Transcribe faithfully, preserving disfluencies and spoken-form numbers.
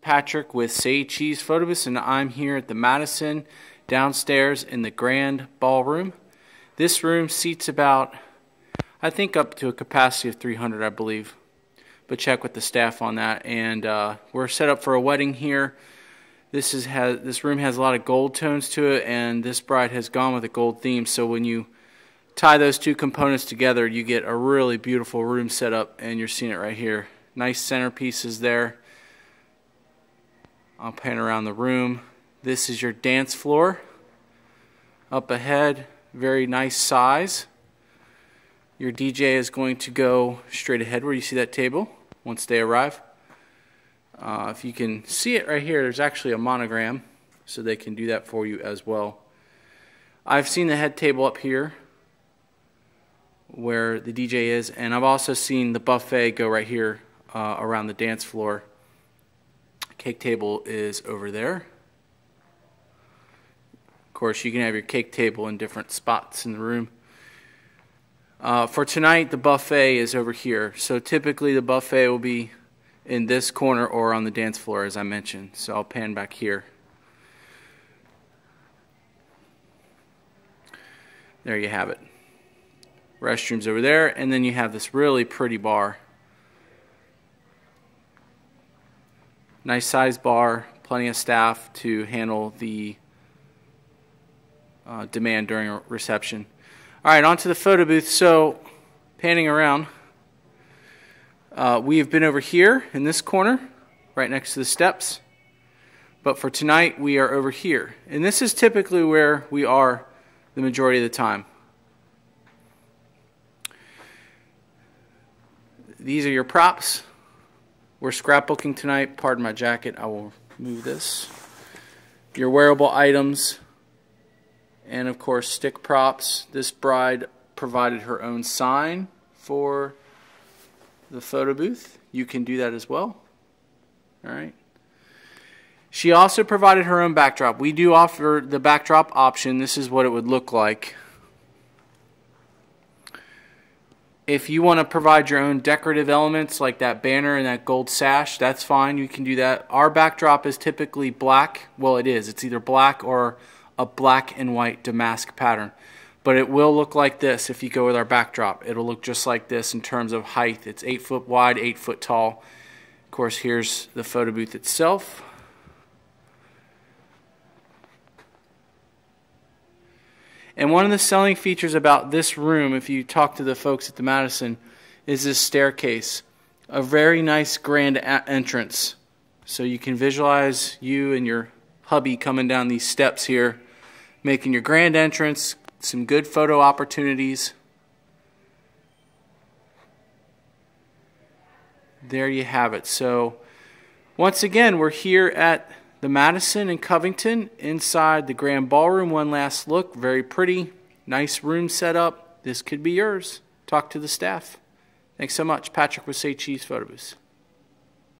Patrick with Say Cheese Photo Booths, and I'm here at the Madison downstairs in the Grand Ballroom. This room seats about, I think, up to a capacity of three hundred, I believe, but check with the staff on that. And uh, we're set up for a wedding here. This is has this room has a lot of gold tones to it, and this bride has gone with a gold theme. So when you tie those two components together, you get a really beautiful room set up, and you're seeing it right here. Nice centerpieces there. I'll pan around the room. This is your dance floor. Up ahead, very nice size. Your D J is going to go straight ahead where you see that table once they arrive. Uh, if you can see it right here, there's actually a monogram, so they can do that for you as well. I've seen the head table up here where the D J is, and I've also seen the buffet go right here uh, around the dance floor. Cake table is over there. Of course, you can have your cake table in different spots in the room. Uh, for tonight, the buffet is over here. So typically the buffet will be in this corner or on the dance floor, as I mentioned. So I'll pan back here. There you have it. Restrooms over there, and then you have this really pretty bar. Nice size bar, plenty of staff to handle the uh, demand during a reception. All right, on to the photo booth. So, panning around, Uh, we have been over here in this corner, right next to the steps. But for tonight, we are over here. And this is typically where we are the majority of the time. These are your props. We're scrapbooking tonight. Pardon my jacket. I will move this. Your wearable items. And, of course, stick props. This bride provided her own sign for the photo booth. You can do that as well. All right. She also provided her own backdrop. We do offer the backdrop option. This is what it would look like. If you want to provide your own decorative elements like that banner and that gold sash, that's fine. You can do that. Our backdrop is typically black. Well, it is. It's either black or a black and white damask pattern. But it will look like this if you go with our backdrop. It'll look just like this in terms of height. It's eight foot wide, eight foot tall. Of course, here's the photo booth itself. And one of the selling features about this room, if you talk to the folks at the Madison, is this staircase. A very nice grand entrance. So you can visualize you and your hubby coming down these steps here, making your grand entrance. Some good photo opportunities. There you have it. So once again, we're here at the Madison in Covington inside the Grand Ballroom. One last look. Very pretty. Nice room set up. This could be yours. Talk to the staff. Thanks so much. Patrick with Say Cheese Photo Booths.